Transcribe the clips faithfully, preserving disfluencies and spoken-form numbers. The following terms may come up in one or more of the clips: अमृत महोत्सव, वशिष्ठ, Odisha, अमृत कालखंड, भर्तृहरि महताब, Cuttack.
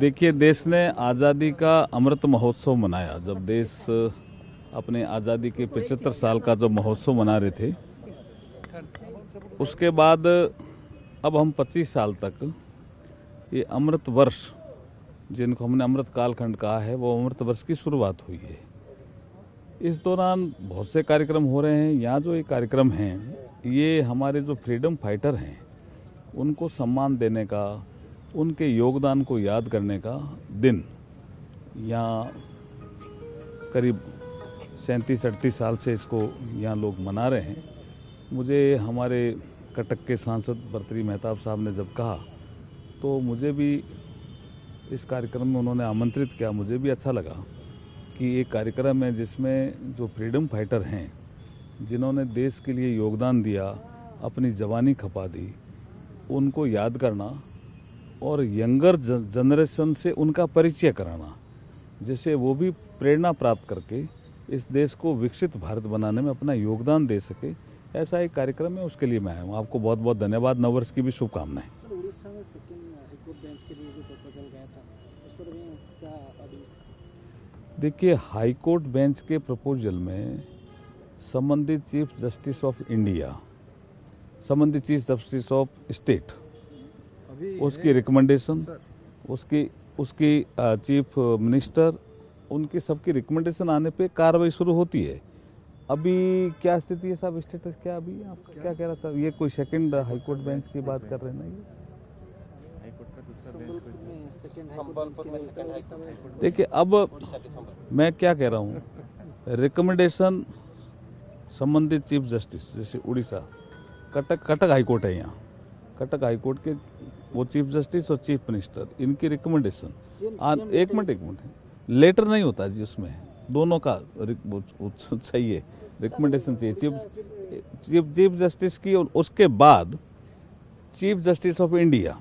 देखिए, देश ने आज़ादी का अमृत महोत्सव मनाया। जब देश अपने आज़ादी के पचहत्तर साल का जब महोत्सव मना रहे थे, उसके बाद अब हम पच्चीस साल तक ये अमृत वर्ष, जिनको हमने अमृत कालखंड कहा है, वो अमृत वर्ष की शुरुआत हुई है। इस दौरान बहुत से कार्यक्रम हो रहे हैं। यहाँ जो ये कार्यक्रम हैं, ये हमारे जो फ्रीडम फाइटर हैं उनको सम्मान देने का, उनके योगदान को याद करने का दिन। यहाँ करीब सैंतीस अड़तीस साल से इसको यहाँ लोग मना रहे हैं। मुझे हमारे कटक के सांसद भर्तृहरि महताब साहब ने जब कहा, तो मुझे भी इस कार्यक्रम में उन्होंने आमंत्रित किया। मुझे भी अच्छा लगा कि एक कार्यक्रम है जिसमें जो फ्रीडम फाइटर हैं, जिन्होंने देश के लिए योगदान दिया, अपनी जवानी खपा दी, उनको याद करना और यंगर जनरेशन से उनका परिचय कराना, जिससे वो भी प्रेरणा प्राप्त करके इस देश को विकसित भारत बनाने में अपना योगदान दे सके, ऐसा एक कार्यक्रम है। उसके लिए मैं आया हूँ। आपको बहुत बहुत धन्यवाद। नववर्ष की भी शुभकामनाएं। देखिए, हाईकोर्ट बेंच के प्रपोजल में संबंधित चीफ जस्टिस ऑफ इंडिया, संबंधित चीफ जस्टिस ऑफ स्टेट, उसकी रिकमेंडेशन, उसकी उसकी चीफ मिनिस्टर, उनकी सबकी रिकमेंडेशन आने पे कार्रवाई शुरू होती है। अभी क्या स्थिति है साहब, स्टेटस क्या अभी है आपका? क्या कह रहा था? ये कोई सेकंड हाईकोर्ट बेंच की बात कर रहे हैं ना? देखिए, अब मैं क्या कह रहा हूँ, रिकमेंडेशन संबंधित चीफ जस्टिस, जैसे उड़ीसा कटक कटक हाईकोर्ट है, यहाँ कटक हाईकोर्ट के वो चीफ जस्टिस और चीफ मिनिस्टर, इनकी रिकमेंडेशन एक मिनट एक मिनट लेटर नहीं होता जी, उसमें दोनों का चाहिए, रिकमेंडेशन चाहिए चीफ चीफ जस्टिस की, और उसके बाद चीफ जस्टिस ऑफ इंडिया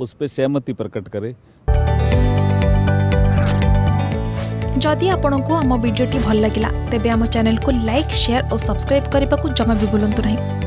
उस पे सहमति प्रकट करे। जदि आपंक आम भिडी भल लगा तेब आम चैनल को लाइक, शेयर और सब्सक्राइब करने को जमा भी भूलु नहीं।